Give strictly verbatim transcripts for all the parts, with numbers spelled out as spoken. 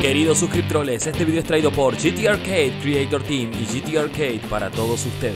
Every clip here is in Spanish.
Queridos suscriptores, este video es traído por G T Arcade Creator Team y G T Arcade para todos ustedes.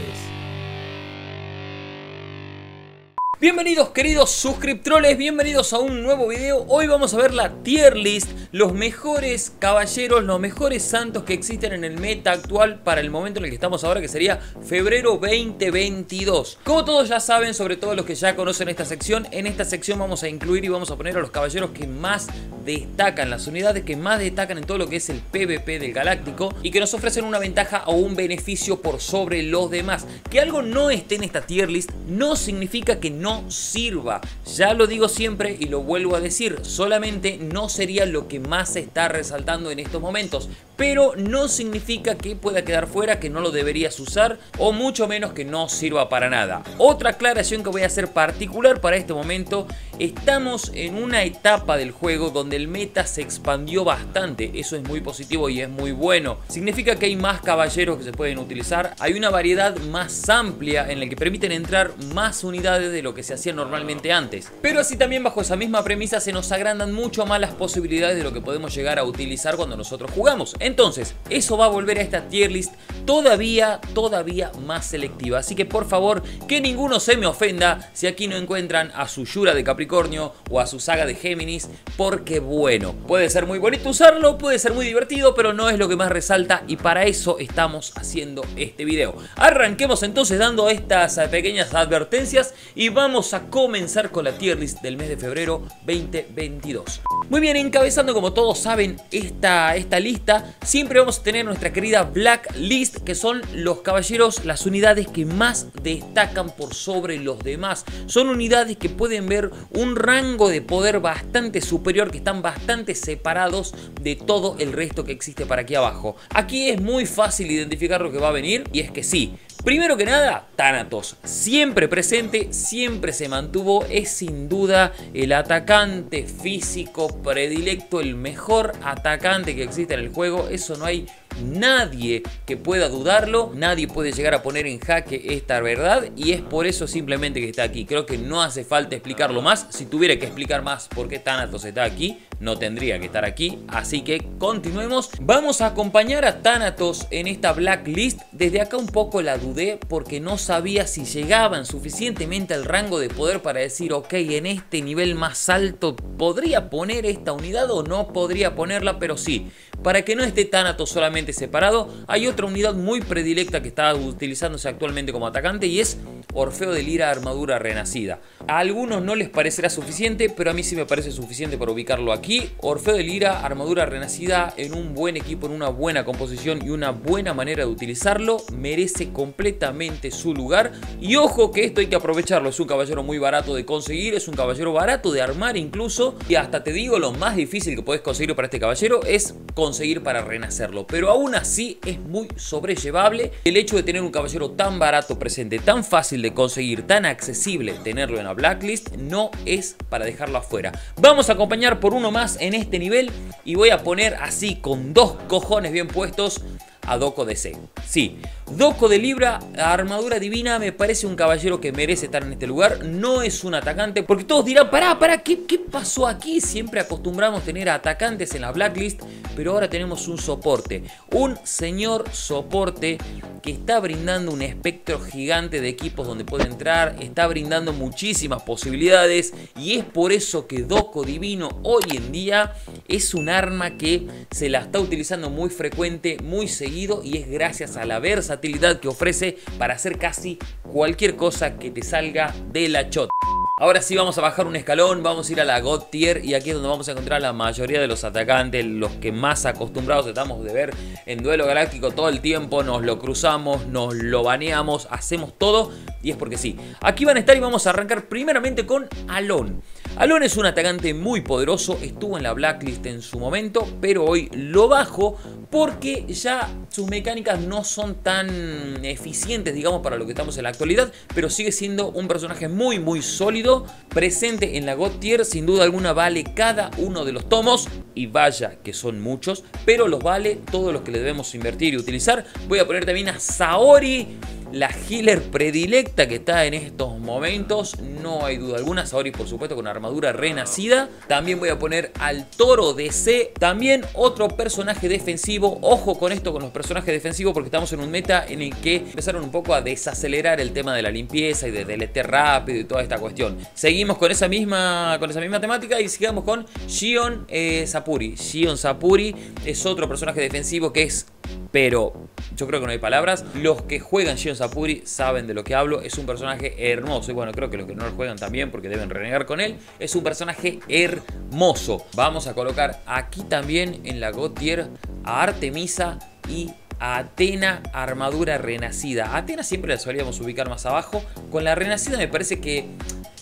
Bienvenidos queridos suscriptores, bienvenidos a un nuevo video. Hoy vamos a ver la tier list, los mejores caballeros, los mejores santos que existen en el meta actual para el momento en el que estamos ahora, que sería febrero veinte veintidós. Como todos ya saben, sobre todo los que ya conocen esta sección, en esta sección vamos a incluir y vamos a poner a los caballeros que más destacan, las unidades que más destacan en todo lo que es el PvP del Galáctico y que nos ofrecen una ventaja o un beneficio por sobre los demás. Que algo no esté en esta tier list no significa que no sirva, ya lo digo siempre y lo vuelvo a decir, solamente no sería lo que más se está resaltando en estos momentos, pero no significa que pueda quedar fuera, que no lo deberías usar o mucho menos que no sirva para nada. Otra aclaración que voy a hacer particular para este momento: estamos en una etapa del juego donde el meta se expandió bastante, eso es muy positivo y es muy bueno, significa que hay más caballeros que se pueden utilizar, hay una variedad más amplia en la que permiten entrar más unidades de lo que se hacía normalmente antes, pero así también bajo esa misma premisa se nos agrandan mucho más las posibilidades de lo que podemos llegar a utilizar cuando nosotros jugamos. Entonces eso va a volver a esta tier list todavía, todavía más selectiva, así que por favor que ninguno se me ofenda si aquí no encuentran a su Yura de Capricornio o a su Saga de Géminis, porque bueno, puede ser muy bonito usarlo, puede ser muy divertido, pero no es lo que más resalta y para eso estamos haciendo este video. Arranquemos entonces dando estas pequeñas advertencias y vamos Vamos a comenzar con la tier list del mes de febrero veinte veintidós. Muy bien, encabezando como todos saben esta, esta lista, siempre vamos a tener nuestra querida Black List, que son los caballeros, las unidades que más destacan por sobre los demás. Son unidades que pueden ver un rango de poder bastante superior, que están bastante separados de todo el resto que existe para aquí abajo. Aquí es muy fácil identificar lo que va a venir y es que sí. Primero que nada, Thanatos, siempre presente, siempre se mantuvo, es sin duda el atacante físico predilecto, el mejor atacante que existe en el juego, eso no hay nadie que pueda dudarlo, nadie puede llegar a poner en jaque esta verdad y es por eso simplemente que está aquí. Creo que no hace falta explicarlo más, si tuviera que explicar más por qué Thanatos está aquí, no tendría que estar aquí, así que continuemos. Vamos a acompañar a Thanatos en esta blacklist. Desde acá un poco la dudé porque no sabía si llegaban suficientemente al rango de poder para decir ok, en este nivel más alto podría poner esta unidad o no podría ponerla, pero sí, para que no esté Thanatos solamente separado, hay otra unidad muy predilecta que está utilizándose actualmente como atacante y es Orfeo de Lira, armadura renacida. A algunos no les parecerá suficiente, pero a mí sí me parece suficiente para ubicarlo aquí. Orfeo de Lira, armadura renacida, en un buen equipo, en una buena composición y una buena manera de utilizarlo, merece completamente su lugar. Y ojo que esto hay que aprovecharlo, es un caballero muy barato de conseguir, es un caballero barato de armar incluso, y hasta te digo, lo más difícil que podés conseguir para este caballero es conseguir para renacerlo, pero aún así es muy sobrellevable. El hecho de tener un caballero tan barato presente, tan fácil de conseguir, tan accesible, tenerlo en la blacklist no es para dejarlo afuera. Vamos a acompañar por uno más en este nivel y voy a poner así con dos cojones bien puestos a Doco D C. Sí, Doco de Libra, armadura divina, me parece un caballero que merece estar en este lugar. No es un atacante, porque todos dirán, pará, pará, ¿qué, qué pasó aquí? Siempre acostumbramos tener atacantes en la blacklist, pero ahora tenemos un soporte, un señor soporte que está brindando un espectro gigante de equipos donde puede entrar, está brindando muchísimas posibilidades y es por eso que Doco Divino hoy en día es un arma que se la está utilizando muy frecuente, muy seguida, y es gracias a la versatilidad que ofrece para hacer casi cualquier cosa que te salga de la chota. Ahora sí vamos a bajar un escalón, vamos a ir a la God Tier y aquí es donde vamos a encontrar a la mayoría de los atacantes, los que más acostumbrados estamos de ver en Duelo Galáctico todo el tiempo, nos lo cruzamos, nos lo baneamos, hacemos todo y es porque sí. Aquí van a estar y vamos a arrancar primeramente con Alon. Alon es un atacante muy poderoso, estuvo en la blacklist en su momento, pero hoy lo bajo porque ya sus mecánicas no son tan eficientes, digamos, para lo que estamos en la actualidad, pero sigue siendo un personaje muy muy sólido, presente en la God Tier, sin duda alguna vale cada uno de los tomos y vaya que son muchos, pero los vale todos los que le debemos invertir y utilizar. Voy a poner también a Saori, la healer predilecta que está en estos momentos, no hay duda alguna. Saori, por supuesto, con armadura renacida. También voy a poner al Toro D C. También otro personaje defensivo. Ojo con esto, con los personajes defensivos, porque estamos en un meta en el que empezaron un poco a desacelerar el tema de la limpieza y de D L T rápido y toda esta cuestión. Seguimos con esa misma, con esa misma temática y sigamos con Shion eh, Sapuri. Shion Sapuri es otro personaje defensivo que es, pero yo creo que no hay palabras. Los que juegan Shion Sapuri saben de lo que hablo. Es un personaje hermoso. Y bueno, creo que los que no lo juegan también, porque deben renegar con él. Es un personaje hermoso. Vamos a colocar aquí también en la God Tier a Artemisa y a Atena, armadura renacida. Atena siempre la solíamos ubicar más abajo. Con la renacida me parece que...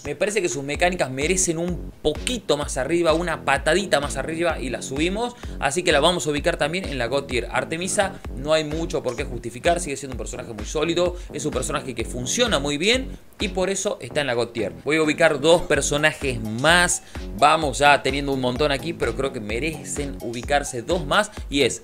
Me parece que sus mecánicas merecen un poquito más arriba, una patadita más arriba y la subimos. Así que la vamos a ubicar también en la God Tier. Artemisa no hay mucho por qué justificar, sigue siendo un personaje muy sólido. Es un personaje que funciona muy bien y por eso está en la God Tier. Voy a ubicar dos personajes más. Vamos ya teniendo un montón aquí, pero creo que merecen ubicarse dos más. Y es...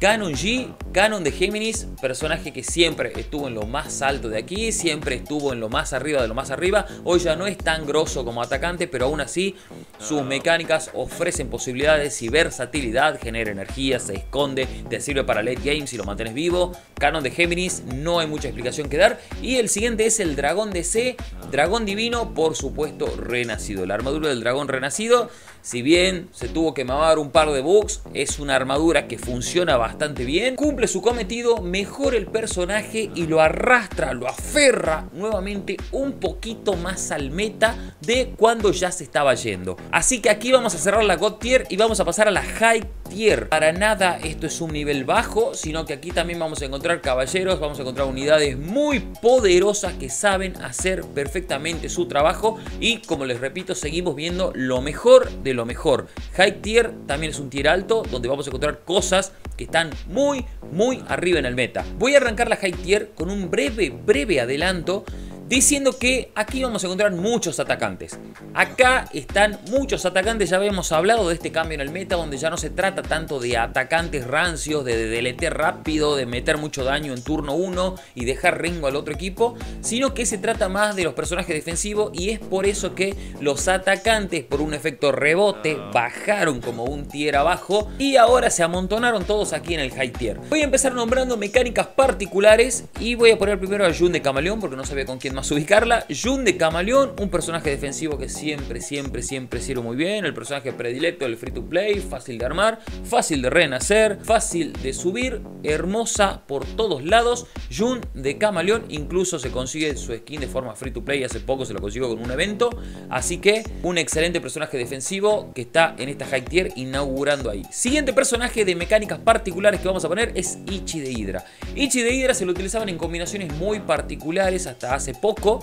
Canon G, Canon de Géminis, personaje que siempre estuvo en lo más alto de aquí, siempre estuvo en lo más arriba de lo más arriba. Hoy ya no es tan grosso como atacante, pero aún así sus mecánicas ofrecen posibilidades y versatilidad. Genera energía, se esconde, te sirve para late game si lo mantienes vivo. Canon de Géminis, no hay mucha explicación que dar. Y el siguiente es el Dragón D C, Dragón Divino, por supuesto renacido. La armadura del Dragón renacido, si bien se tuvo que mamar un par de bugs, es una armadura que funciona bastante. Bastante bien, cumple su cometido, mejora el personaje y lo arrastra, lo aferra nuevamente un poquito más al meta de cuando ya se estaba yendo. Así que aquí vamos a cerrar la God Tier y vamos a pasar a la High Tier. Para nada esto es un nivel bajo, sino que aquí también vamos a encontrar caballeros, vamos a encontrar unidades muy poderosas que saben hacer perfectamente su trabajo y, como les repito, seguimos viendo lo mejor de lo mejor. High Tier también es un tier alto donde vamos a encontrar cosas que están muy, muy arriba en el meta. Voy a arrancar la High Tier con un breve, breve adelanto, diciendo que aquí vamos a encontrar muchos atacantes. Acá están muchos atacantes. Ya habíamos hablado de este cambio en el meta, donde ya no se trata tanto de atacantes rancios, de D L T rápido, de meter mucho daño en turno uno y dejar rengo al otro equipo, sino que se trata más de los personajes defensivos. Y es por eso que los atacantes, por un efecto rebote, bajaron como un tier abajo y ahora se amontonaron todos aquí en el High Tier. Voy a empezar nombrando mecánicas particulares y voy a poner primero a Shun de Camaleón, porque no sabía con quién más ubicarla. Shun de Camaleón, un personaje defensivo que siempre, siempre, siempre sirve muy bien. El personaje predilecto del free to play, fácil de armar, fácil de renacer, fácil de subir, hermosa por todos lados. Shun de Camaleón, incluso se consigue su skin de forma free to play, hace poco se lo consiguió con un evento. Así que un excelente personaje defensivo que está en esta High Tier inaugurando ahí. Siguiente personaje de mecánicas particulares que vamos a poner es Ichi de Hydra. Ichi de Hydra se lo utilizaban en combinaciones muy particulares hasta hace poco. Poco,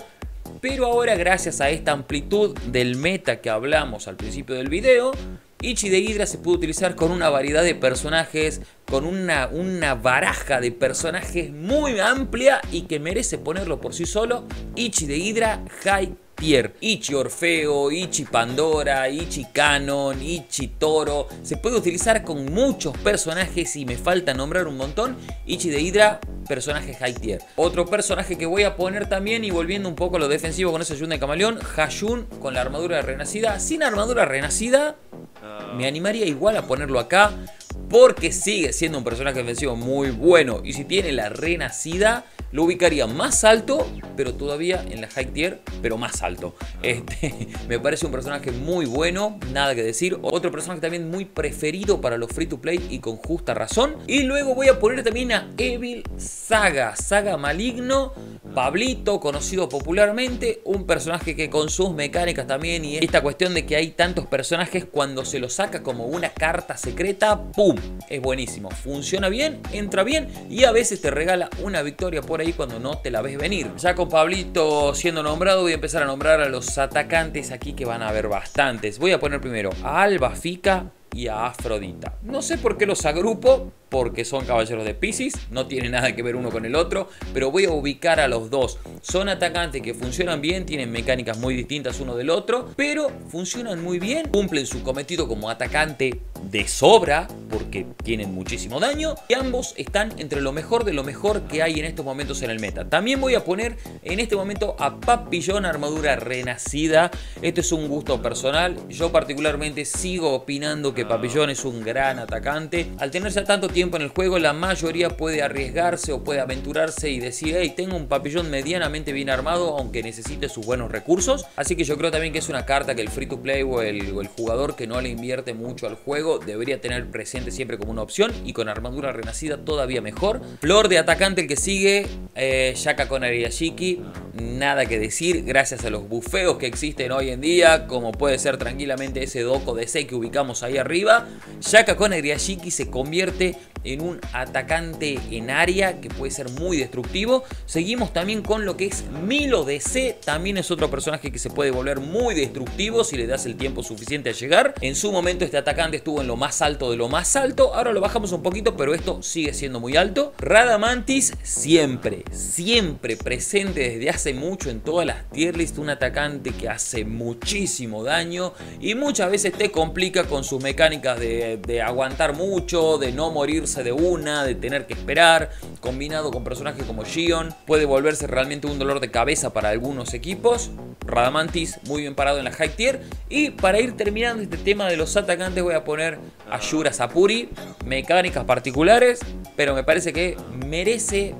pero ahora, gracias a esta amplitud del meta que hablamos al principio del video, Ichi de Hydra se puede utilizar con una variedad de personajes, con una, una baraja de personajes muy amplia y que merece ponerlo por sí solo. Ichi de Hydra High Tier. Ichi Orfeo, Ichi Pandora, Ichi Canon, Ichi Toro. Se puede utilizar con muchos personajes y me falta nombrar un montón. Ichi de Hydra, personaje High Tier. Otro personaje que voy a poner también, y volviendo un poco a lo defensivo con ese Shun de Camaleón, HaShun con la armadura renacida. Sin armadura renacida me animaría igual a ponerlo acá, porque sigue siendo un personaje defensivo muy bueno. Y si tiene la renacida, lo ubicaría más alto, pero todavía en la High Tier, pero más alto. Este, me parece un personaje muy bueno, nada que decir. Otro personaje también muy preferido para los free to play y con justa razón. Y luego voy a poner también a Evil Saga, Saga Maligno, Pablito, conocido popularmente. Un personaje que con sus mecánicas también y esta cuestión de que hay tantos personajes, cuando se lo saca como una carta secreta, ¡pum! Es buenísimo, funciona bien, entra bien y a veces te regala una victoria por ahí cuando no te la ves venir. Ya con Pablito siendo nombrado, voy a empezar a nombrar a los atacantes aquí, que van a haber bastantes. Voy a poner primero a Albafica y a Afrodita. No sé por qué los agrupo, porque son caballeros de Piscis, no tiene nada que ver uno con el otro, pero voy a ubicar a los dos. Son atacantes que funcionan bien, tienen mecánicas muy distintas uno del otro, pero funcionan muy bien, cumplen su cometido como atacante de sobra, porque tienen muchísimo daño, y ambos están entre lo mejor de lo mejor que hay en estos momentos en el meta. También voy a poner en este momento a Papillón, armadura renacida. Este es un gusto personal, yo particularmente sigo opinando que Papillón es un gran atacante. Al tenerse tanto tiempo en el juego, la mayoría puede arriesgarse o puede aventurarse y decir, hey, tengo un Papillón medianamente bien armado, aunque necesite sus buenos recursos. Así que yo creo también que es una carta que el free to play o el, o el jugador que no le invierte mucho al juego debería tener presente siempre como una opción, y con armadura renacida todavía mejor. Flor de atacante el que sigue, eh, Shaka con Ariashiki, nada que decir, gracias a los bufeos que existen hoy en día, como puede ser tranquilamente ese Doco D C que ubicamos ahí arriba. Shaka con Ariashiki se convierte en un atacante en área que puede ser muy destructivo. Seguimos también con lo que es Milo D C, también es otro personaje que se puede volver muy destructivo si le das el tiempo suficiente a llegar. En su momento este atacante estuvo en lo más alto de lo más alto, ahora lo bajamos un poquito, pero esto sigue siendo muy alto. Radamantis, siempre, siempre presente desde hace mucho en todas las tier lists, un atacante que hace muchísimo daño y muchas veces te complica con sus mecánicas de, de aguantar mucho, de no morirse de una, de tener que esperar, combinado con personajes como Shion, puede volverse realmente un dolor de cabeza para algunos equipos. Radamantis muy bien parado en la high tier. Y para ir terminando este tema de los atacantes voy a poner a Ayura Sapuri, mecánicas particulares, pero me parece que merece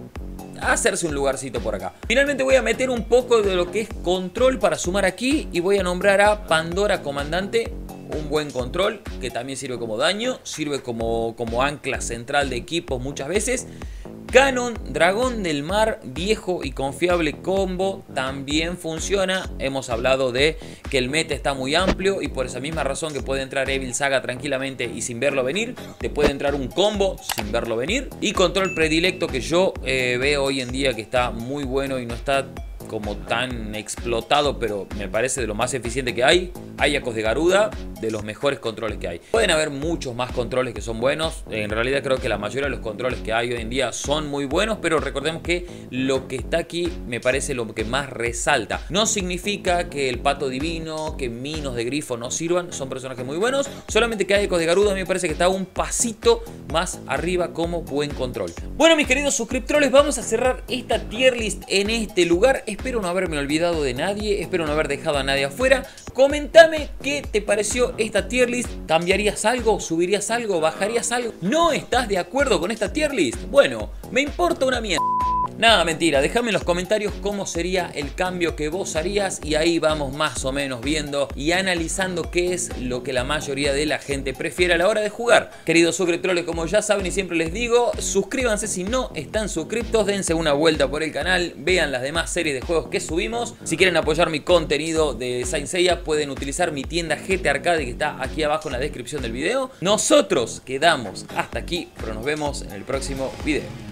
hacerse un lugarcito por acá. Finalmente voy a meter un poco de lo que es control para sumar aquí y voy a nombrar a Pandora Comandante. Un buen control que también sirve como daño, sirve como, como ancla central de equipos muchas veces. Canon, dragón del mar, viejo y confiable combo, también funciona. Hemos hablado de que el meta está muy amplio y por esa misma razón que puede entrar Evil Saga tranquilamente y sin verlo venir, te puede entrar un combo sin verlo venir. Y control predilecto que yo eh, veo hoy en día que está muy bueno y no está como tan explotado, pero me parece de lo más eficiente que hay. Hay Ecos de Garuda, de los mejores controles que hay. Pueden haber muchos más controles que son buenos. En realidad creo que la mayoría de los controles que hay hoy en día son muy buenos, pero recordemos que lo que está aquí me parece lo que más resalta. No significa que el pato divino, que minos de grifo no sirvan, son personajes muy buenos, solamente que hay Ecos de Garuda, a mí me parece que está un pasito más arriba como buen control. Bueno, mis queridos suscriptores, vamos a cerrar esta tier list en este lugar. Espero no haberme olvidado de nadie, espero no haber dejado a nadie afuera. Comentame qué te pareció esta tier list. ¿Cambiarías algo? ¿Subirías algo? ¿Bajarías algo? ¿No estás de acuerdo con esta tier list? Bueno, me importa una mierda. Nada, mentira, déjame en los comentarios cómo sería el cambio que vos harías y ahí vamos más o menos viendo y analizando qué es lo que la mayoría de la gente prefiere a la hora de jugar. Queridos suscriptores, como ya saben y siempre les digo, suscríbanse si no están suscriptos, dense una vuelta por el canal, vean las demás series de juegos que subimos. Si quieren apoyar mi contenido de Saint Seiya, pueden utilizar mi tienda G T Arcade que está aquí abajo en la descripción del video. Nosotros quedamos hasta aquí, pero nos vemos en el próximo video.